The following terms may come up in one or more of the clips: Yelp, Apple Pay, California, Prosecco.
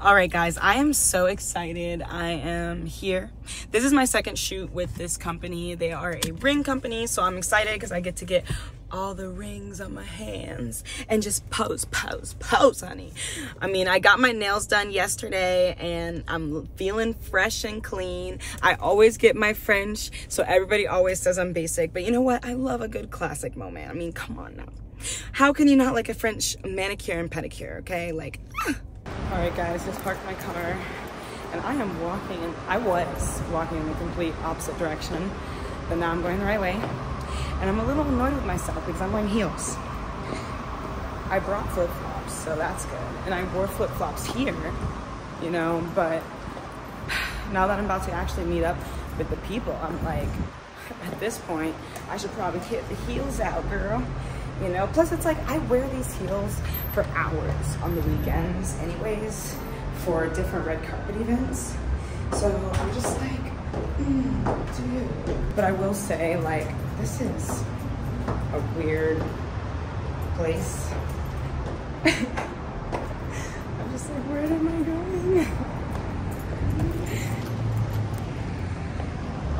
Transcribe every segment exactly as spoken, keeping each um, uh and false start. All right, guys, I am so excited. I am here. This is my second shoot with this company. They are a ring company, so I'm excited because I get to get all the rings on my hands and just pose, pose, pose, honey. I mean, I got my nails done yesterday and I'm feeling fresh and clean. I always get my French, so everybody always says I'm basic, but you know what? I love a good classic moment. I mean, come on now. How can you not like a French manicure and pedicure, okay? Like, ah. All right, guys, just parked my car, and I am walking, and I was walking in the complete opposite direction, but now I'm going the right way, and I'm a little annoyed with myself because I'm wearing heels. I brought flip-flops, so that's good, and I wore flip-flops here, you know, but now that I'm about to actually meet up with the people, I'm like, at this point, I should probably get the heels out, girl. You know, plus it's like I wear these heels for hours on the weekends anyways for different red carpet events. So I'm just like, mm, dude. But I will say, like, this is a weird place. I'm just like, where am I going?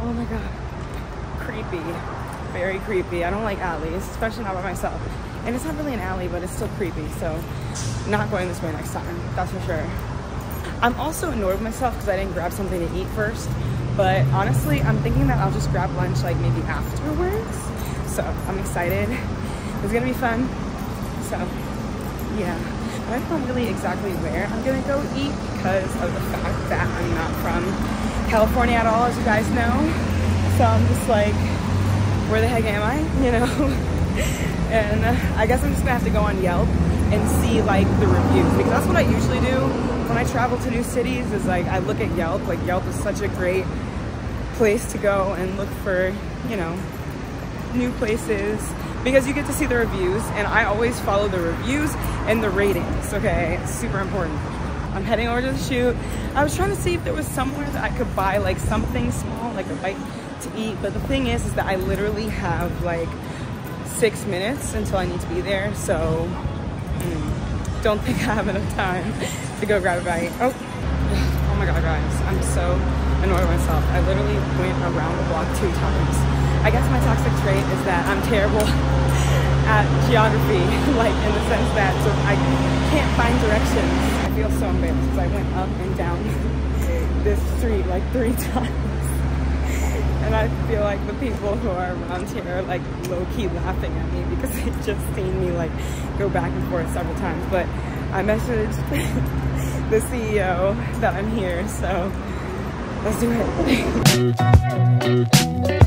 Oh my God, creepy. Very creepy. I don't like alleys, especially not by myself. And it's not really an alley, but it's still creepy. So not going this way next time. That's for sure. I'm also annoyed with myself because I didn't grab something to eat first. But honestly, I'm thinking that I'll just grab lunch like maybe afterwards. So I'm excited. It's going to be fun. So yeah, I don't know really exactly where I'm going to go eat because of the fact that I'm not from California at all, as you guys know. So I'm just like, where the heck am I, you know? And uh, I guess I'm just gonna have to go on Yelp and see like the reviews, because that's what I usually do when I travel to new cities, is like I look at Yelp. Like Yelp is such a great place to go and look for, you know, new places, because you get to see the reviews, and I always follow the reviews and the ratings, okay? It's super important. I'm heading over to the shoot. I was trying to see if there was somewhere that I could buy like something small, like a bike to eat, but the thing is is that I literally have like six minutes until I need to be there, so mm, don't think I have enough time to go grab a bite. Oh, oh my God, guys, I'm so annoyed with myself. I literally went around the block two times. I guess my toxic trait is that I'm terrible at geography, like in the sense that so I can't find directions. I feel so embarrassed because I went up and down this street like three times. And I feel like the people who are around here are like low-key laughing at me because they've just seen me like go back and forth several times. But I messaged the C E O that I'm here, so let's do it.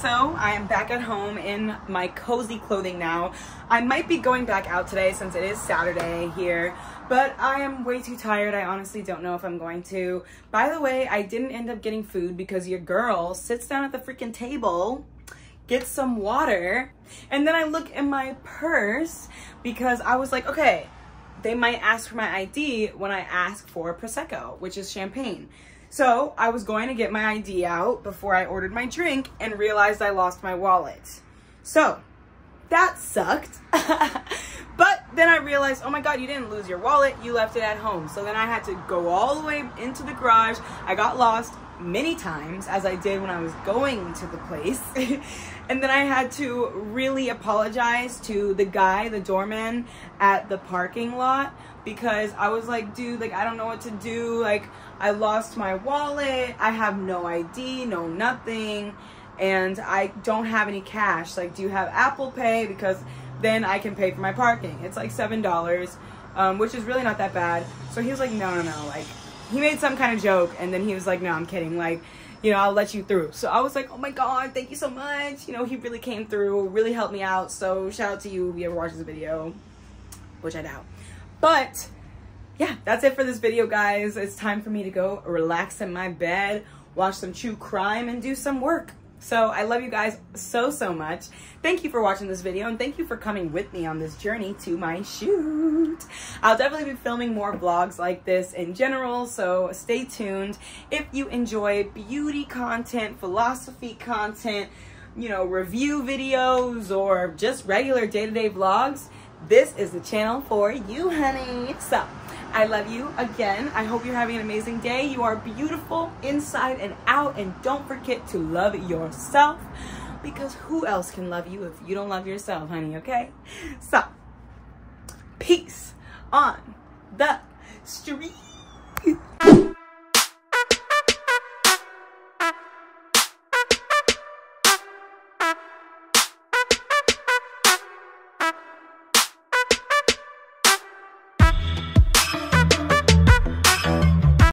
So I am back at home in my cozy clothing now. I might be going back out today since it is Saturday here, but I am way too tired. I honestly don't know if I'm going to. By the way, I didn't end up getting food because your girl sits down at the freaking table, gets some water, and then I look in my purse because I was like, okay, they might ask for my I D when I ask for Prosecco, which is champagne. So I was going to get my I D out before I ordered my drink and realized I lost my wallet. So that sucked. But then I realized, oh my God, you didn't lose your wallet. You left it at home. So then I had to go all the way into the garage. I got lost, many times as I did when I was going to the place. And then I had to really apologize to the guy, the doorman at the parking lot, because I was like, dude, like, I don't know what to do. Like, I lost my wallet. I have no I D, no nothing. And I don't have any cash. Like, do you have Apple Pay? Because then I can pay for my parking. It's like seven dollars, um, which is really not that bad. So he was like, no, no, no. Like, he made some kind of joke, and then he was like, no, I'm kidding. Like, you know, I'll let you through. So I was like, oh my God, thank you so much. You know, he really came through, really helped me out. So shout out to you if you ever watch this video, which I doubt. But yeah, that's it for this video, guys. It's time for me to go relax in my bed, watch some true crime, and do some work. So I love you guys so, so much. Thank you for watching this video, and thank you for coming with me on this journey to my shoot. I'll definitely be filming more vlogs like this in general, so stay tuned. If you enjoy beauty content, philosophy content, you know, review videos, or just regular day-to-day vlogs, this is the channel for you, honey. So I love you again. I hope you're having an amazing day. You are beautiful inside and out, and don't forget to love yourself, because who else can love you if you don't love yourself, honey, okay? So, peace on the street.